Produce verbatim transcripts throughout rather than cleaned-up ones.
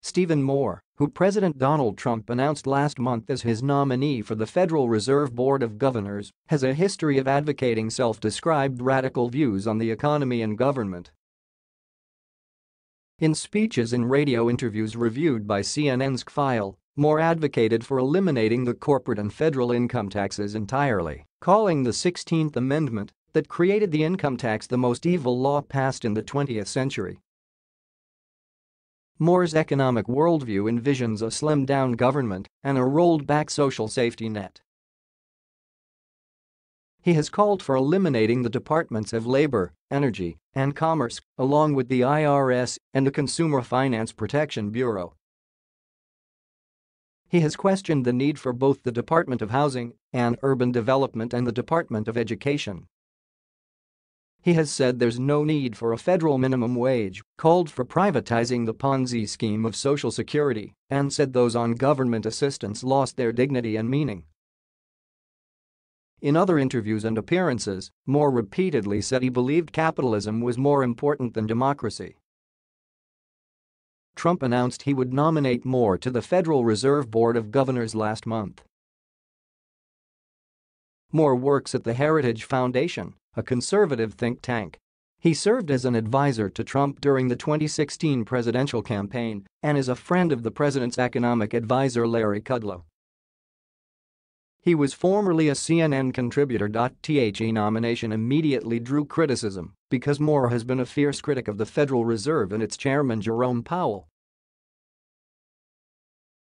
Stephen Moore, who President Donald Trump announced last month as his nominee for the Federal Reserve Board of Governors, has a history of advocating self-described radical views on the economy and government. In speeches and radio interviews reviewed by C N N's File, Moore advocated for eliminating the corporate and federal income taxes entirely, calling the sixteenth Amendment that created the income tax the most evil law passed in the twentieth century. Moore's economic worldview envisions a slimmed-down government and a rolled-back social safety net. He has called for eliminating the departments of labor, energy, and commerce, along with the I R S and the Consumer Finance Protection Bureau. He has questioned the need for both the Department of Housing and Urban Development and the Department of Education. He has said there's no need for a federal minimum wage, called for privatizing the Ponzi scheme of Social Security, and said those on government assistance lost their dignity and meaning. In other interviews and appearances, Moore repeatedly said he believed capitalism was more important than democracy. Trump announced he would nominate Moore to the Federal Reserve Board of Governors last month. Moore works at the Heritage Foundation, a conservative think tank. He served as an advisor to Trump during the twenty sixteen presidential campaign and is a friend of the president's economic advisor Larry Kudlow. He was formerly a C N N contributor. The nomination immediately drew criticism because Moore has been a fierce critic of the Federal Reserve and its chairman Jerome Powell.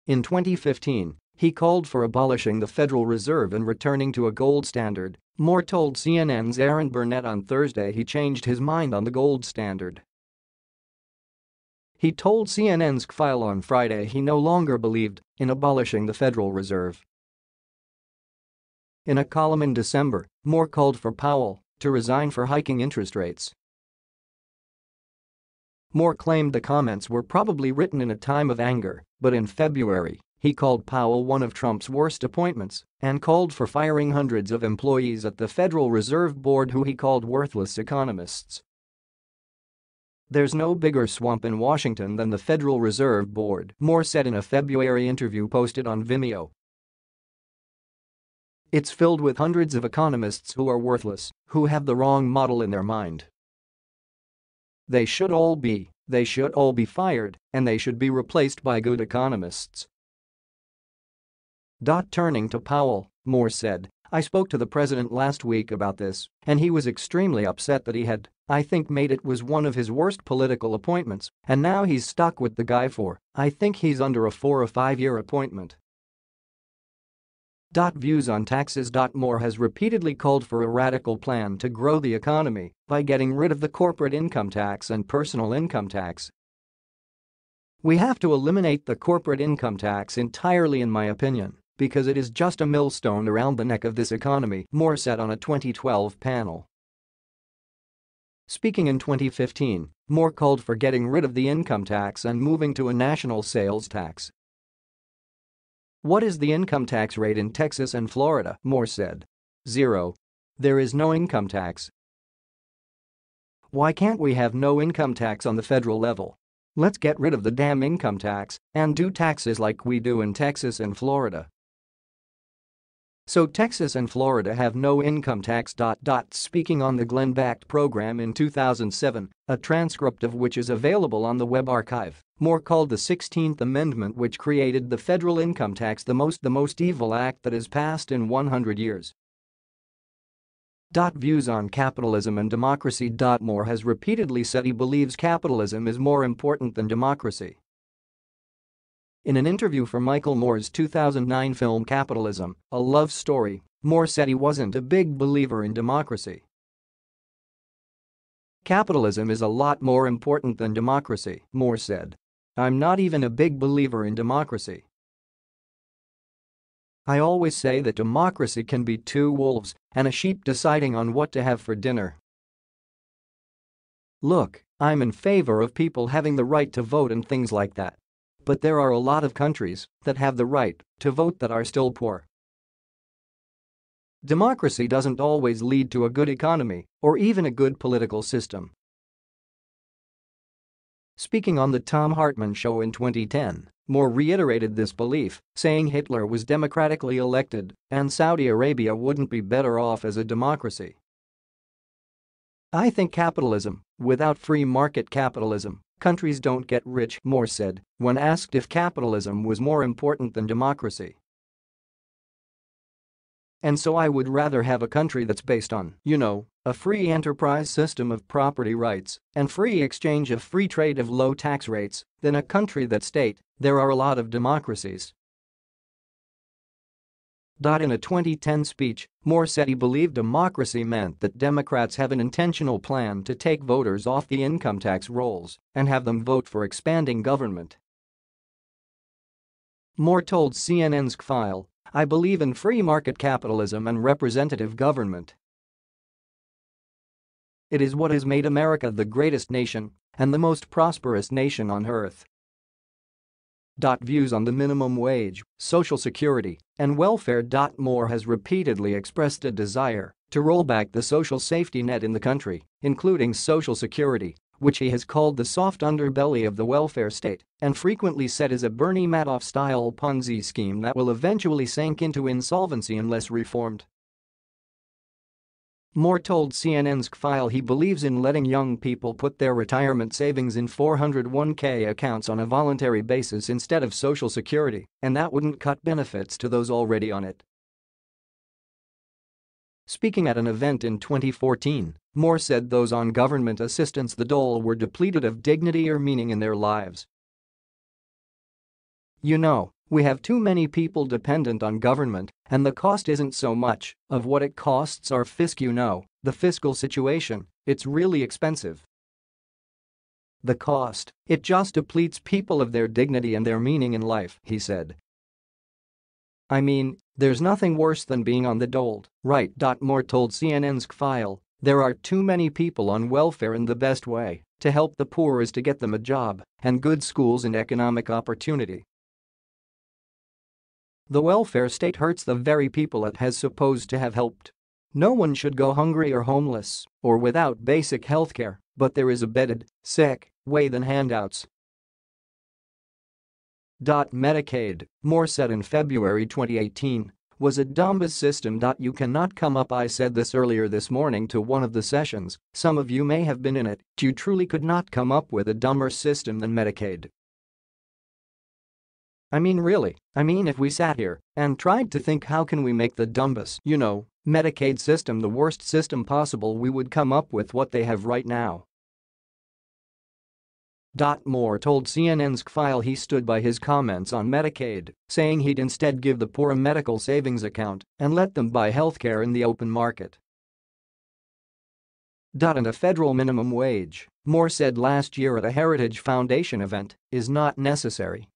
In twenty fifteen, he called for abolishing the Federal Reserve and returning to a gold standard. Moore told C N N's Aaron Burnett on Thursday he changed his mind on the gold standard. He told C N N's File on Friday he no longer believed in abolishing the Federal Reserve. In a column in December, Moore called for Powell to resign for hiking interest rates. Moore claimed the comments were probably written in a time of anger, but in February, he called Powell one of Trump's worst appointments and called for firing hundreds of employees at the Federal Reserve Board who he called worthless economists. "There's no bigger swamp in Washington than the Federal Reserve Board," Moore said in a February interview posted on Vimeo. "It's filled with hundreds of economists who are worthless, who have the wrong model in their mind. They should all be, they should all be fired, and they should be replaced by good economists." Turning to Powell, Moore said, "I spoke to the president last week about this, and he was extremely upset that he had, I think, made it was one of his worst political appointments, and now he's stuck with the guy for, I think he's under a four or five-year appointment." Views on taxes. Moore has repeatedly called for a radical plan to grow the economy by getting rid of the corporate income tax and personal income tax. "We have to eliminate the corporate income tax entirely, in my opinion, because it is just a millstone around the neck of this economy," Moore said on a twenty twelve panel. Speaking in twenty fifteen, Moore called for getting rid of the income tax and moving to a national sales tax. "What is the income tax rate in Texas and Florida?" Moore said. "Zero. There is no income tax. Why can't we have no income tax on the federal level? Let's get rid of the damn income tax and do taxes like we do in Texas and Florida." So Texas and Florida have no income tax. Speaking on the Glenn Beck program in two thousand seven, a transcript of which is available on the web archive, Moore called the sixteenth Amendment, which created the federal income tax, the most the most evil act that has passed in one hundred years. Views on capitalism and democracy. Moore has repeatedly said he believes capitalism is more important than democracy. In an interview for Michael Moore's two thousand nine film Capitalism, A Love Story, Moore said he wasn't a big believer in democracy. "Capitalism is a lot more important than democracy," Moore said. "I'm not even a big believer in democracy. I always say that democracy can be two wolves and a sheep deciding on what to have for dinner. Look, I'm in favor of people having the right to vote and things like that. But there are a lot of countries that have the right to vote that are still poor." Democracy doesn't always lead to a good economy or even a good political system. Speaking on the Tom Hartman Show in twenty ten, Moore reiterated this belief, saying Hitler was democratically elected and Saudi Arabia wouldn't be better off as a democracy. "I think capitalism, without free market capitalism, countries don't get rich," Moore said when asked if capitalism was more important than democracy. "And so I would rather have a country that's based on, you know, a free enterprise system of property rights and free exchange of free trade of low tax rates than a country that's state. There are a lot of democracies." In a twenty ten speech, Moore said he believed democracy meant that Democrats have an intentional plan to take voters off the income tax rolls and have them vote for expanding government. Moore told C N N's File, "I believe in free market capitalism and representative government. It is what has made America the greatest nation and the most prosperous nation on earth." Views on the minimum wage, Social Security, and welfare. Moore has repeatedly expressed a desire to roll back the social safety net in the country, including Social Security, which he has called the soft underbelly of the welfare state and frequently said is a Bernie Madoff-style Ponzi scheme that will eventually sink into insolvency unless reformed. Moore told C N N's File he believes in letting young people put their retirement savings in four oh one K accounts on a voluntary basis instead of Social Security, and that wouldn't cut benefits to those already on it. Speaking at an event in twenty fourteen, Moore said those on government assistance the dole were depleted of dignity or meaning in their lives. "You know, we have too many people dependent on government, and the cost isn't so much of what it costs our fisc you know, the fiscal situation, it's really expensive. The cost, it just depletes people of their dignity and their meaning in life," he said. "I mean, there's nothing worse than being on the dole, right?" Moore told C N N's File, "There are too many people on welfare and the best way to help the poor is to get them a job and good schools and economic opportunity. The welfare state hurts the very people it has supposed to have helped. No one should go hungry or homeless or without basic health care, but there is a bedded, sick way than handouts." Medicaid, Moore said in February twenty eighteen, was a dumbest system. "You cannot come up I said this earlier this morning to one of the sessions, some of you may have been in it, you truly could not come up with a dumber system than Medicaid. I mean really, I mean if we sat here and tried to think how can we make the dumbest, you know, Medicaid system the worst system possible, we would come up with what they have right now." Moore told C N N's File he stood by his comments on Medicaid, saying he'd instead give the poor a medical savings account and let them buy healthcare in the open market. And a federal minimum wage, Moore said last year at a Heritage Foundation event, is not necessary.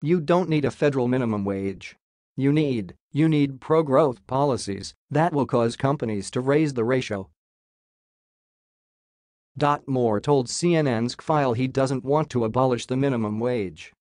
"You don't need a federal minimum wage. You need, you need pro-growth policies that will cause companies to raise the ratio." Moore told C N N's File he doesn't want to abolish the minimum wage,